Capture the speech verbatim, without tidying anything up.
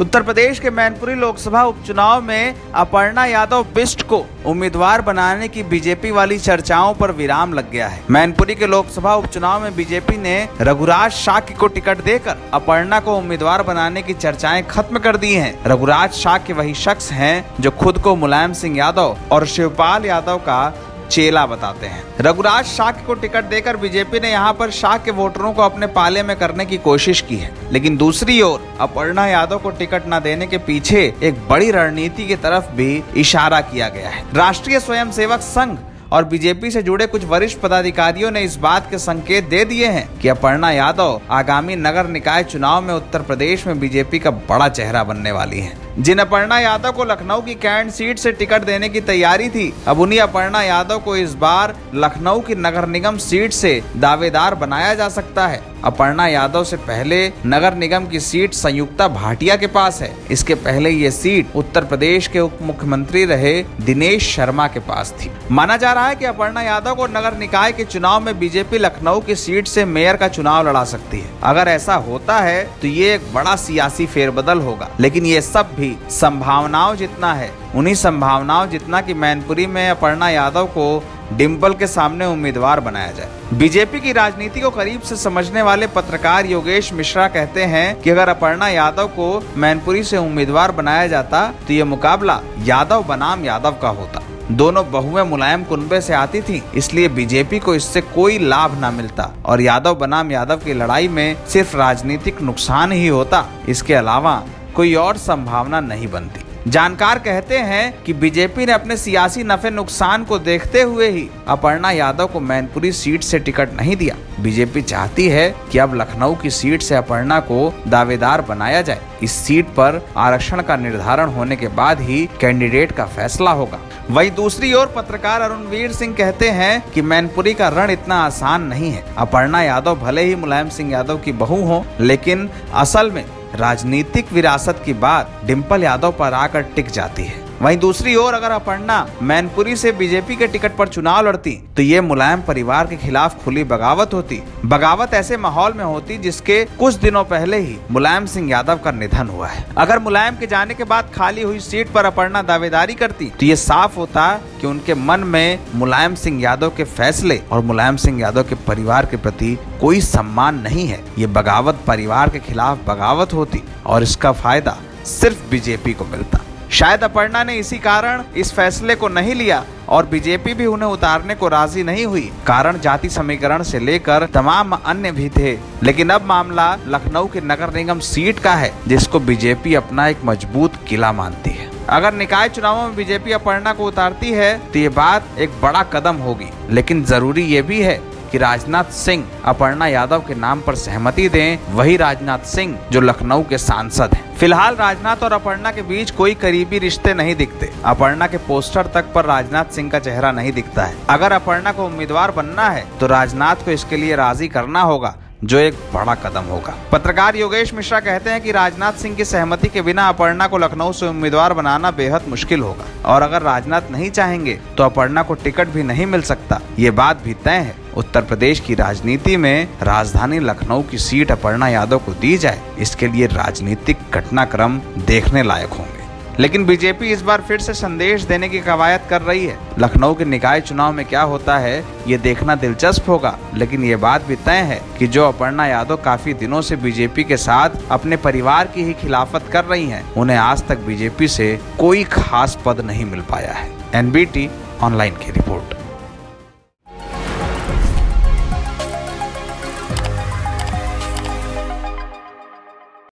उत्तर प्रदेश के मैनपुरी लोकसभा उपचुनाव में अपर्णा यादव बिष्ट को उम्मीदवार बनाने की बीजेपी वाली चर्चाओं पर विराम लग गया है। मैनपुरी के लोकसभा उपचुनाव में बीजेपी ने रघुराज शाक्य को टिकट देकर अपर्णा को उम्मीदवार बनाने की चर्चाएं खत्म कर दी हैं। रघुराज शाक्य वही शख्स हैं जो खुद को मुलायम सिंह यादव और शिवपाल यादव का चेला बताते हैं। रघुराज शाक्य को टिकट देकर बीजेपी ने यहां पर शाक्य वोटरों को अपने पाले में करने की कोशिश की है, लेकिन दूसरी ओर अपर्णा यादव को टिकट न देने के पीछे एक बड़ी रणनीति की तरफ भी इशारा किया गया है। राष्ट्रीय स्वयंसेवक संघ और बीजेपी से जुड़े कुछ वरिष्ठ पदाधिकारियों ने इस बात के संकेत दे दिए हैं कि अपर्णा यादव आगामी नगर निकाय चुनाव में उत्तर प्रदेश में बीजेपी का बड़ा चेहरा बनने वाली हैं। जिन अपर्णा यादव को लखनऊ की कैंट सीट से टिकट देने की तैयारी थी, अब उन्हीं अपर्णा यादव को इस बार लखनऊ की नगर निगम सीट से दावेदार बनाया जा सकता है। अपर्णा यादव से पहले नगर निगम की सीट संयुक्ता भाटिया के पास है। इसके पहले ये सीट उत्तर प्रदेश के उप मुख्यमंत्री रहे दिनेश शर्मा के पास थी। माना जा रहा है कि अपर्णा यादव को नगर निकाय के चुनाव में बीजेपी लखनऊ की सीट से मेयर का चुनाव लड़ा सकती है। अगर ऐसा होता है तो ये एक बड़ा सियासी फेरबदल होगा, लेकिन ये सब भी संभावनाओं जितना है, उन्हीं संभावनाओं जितना कि मैनपुरी में अपर्णा यादव को डिंपल के सामने उम्मीदवार बनाया जाए। बीजेपी की राजनीति को करीब से समझने वाले पत्रकार योगेश मिश्रा कहते हैं कि अगर अपर्णा यादव को मैनपुरी से उम्मीदवार बनाया जाता तो ये मुकाबला यादव बनाम यादव का होता। दोनों बहुएं मुलायम कुनबे से आती थीं, इसलिए बीजेपी को इससे कोई लाभ न मिलता और यादव बनाम यादव की लड़ाई में सिर्फ राजनीतिक नुकसान ही होता। इसके अलावा कोई और संभावना नहीं बनती। जानकार कहते हैं कि बीजेपी ने अपने सियासी नफे नुकसान को देखते हुए ही अपर्णा यादव को मैनपुरी सीट से टिकट नहीं दिया। बीजेपी चाहती है कि अब लखनऊ की सीट से अपर्णा को दावेदार बनाया जाए। इस सीट पर आरक्षण का निर्धारण होने के बाद ही कैंडिडेट का फैसला होगा। वहीं दूसरी ओर पत्रकार अरुणवीर सिंह कहते हैं कि मैनपुरी का रण इतना आसान नहीं है। अपर्णा यादव भले ही मुलायम सिंह यादव की बहू हो, लेकिन असल में राजनीतिक विरासत की बात डिंपल यादव पर आकर टिक जाती है। वहीं दूसरी ओर अगर अपर्णा मैनपुरी से बीजेपी के टिकट पर चुनाव लड़ती तो ये मुलायम परिवार के खिलाफ खुली बगावत होती। बगावत ऐसे माहौल में होती जिसके कुछ दिनों पहले ही मुलायम सिंह यादव का निधन हुआ है। अगर मुलायम के जाने के बाद खाली हुई सीट पर अपर्णा दावेदारी करती तो ये साफ होता कि उनके मन में मुलायम सिंह यादव के फैसले और मुलायम सिंह यादव के परिवार के प्रति कोई सम्मान नहीं है। ये बगावत परिवार के खिलाफ बगावत होती और इसका फायदा सिर्फ बीजेपी को मिलता। शायद अपर्णा ने इसी कारण इस फैसले को नहीं लिया और बीजेपी भी उन्हें उतारने को राजी नहीं हुई। कारण जाति समीकरण से लेकर तमाम अन्य भी थे, लेकिन अब मामला लखनऊ के नगर निगम सीट का है, जिसको बीजेपी अपना एक मजबूत किला मानती है। अगर निकाय चुनावों में बीजेपी अपर्णा को उतारती है तो ये बात एक बड़ा कदम होगी, लेकिन जरूरी ये भी है कि राजनाथ सिंह अपर्णा यादव के नाम पर सहमति दें, वही राजनाथ सिंह जो लखनऊ के सांसद हैं। फिलहाल राजनाथ और अपर्णा के बीच कोई करीबी रिश्ते नहीं दिखते। अपर्णा के पोस्टर तक पर राजनाथ सिंह का चेहरा नहीं दिखता है। अगर अपर्णा को उम्मीदवार बनना है तो राजनाथ को इसके लिए राजी करना होगा, जो एक बड़ा कदम होगा। पत्रकार योगेश मिश्रा कहते हैं कि राजनाथ सिंह की सहमति के बिना अपर्णा को लखनऊ से उम्मीदवार बनाना बेहद मुश्किल होगा और अगर राजनाथ नहीं चाहेंगे तो अपर्णा को टिकट भी नहीं मिल सकता। ये बात भी तय है। उत्तर प्रदेश की राजनीति में राजधानी लखनऊ की सीट अपर्णा यादव को दी जाए, इसके लिए राजनीतिक घटनाक्रम देखने लायक होंगे। लेकिन बीजेपी इस बार फिर से संदेश देने की कवायद कर रही है। लखनऊ के निकाय चुनाव में क्या होता है ये देखना दिलचस्प होगा, लेकिन ये बात भी तय है कि जो अपर्णा यादव काफी दिनों से बीजेपी के साथ अपने परिवार की ही खिलाफत कर रही हैं, उन्हें आज तक बीजेपी से कोई खास पद नहीं मिल पाया है। एनबीटी ऑनलाइन की रिपोर्ट।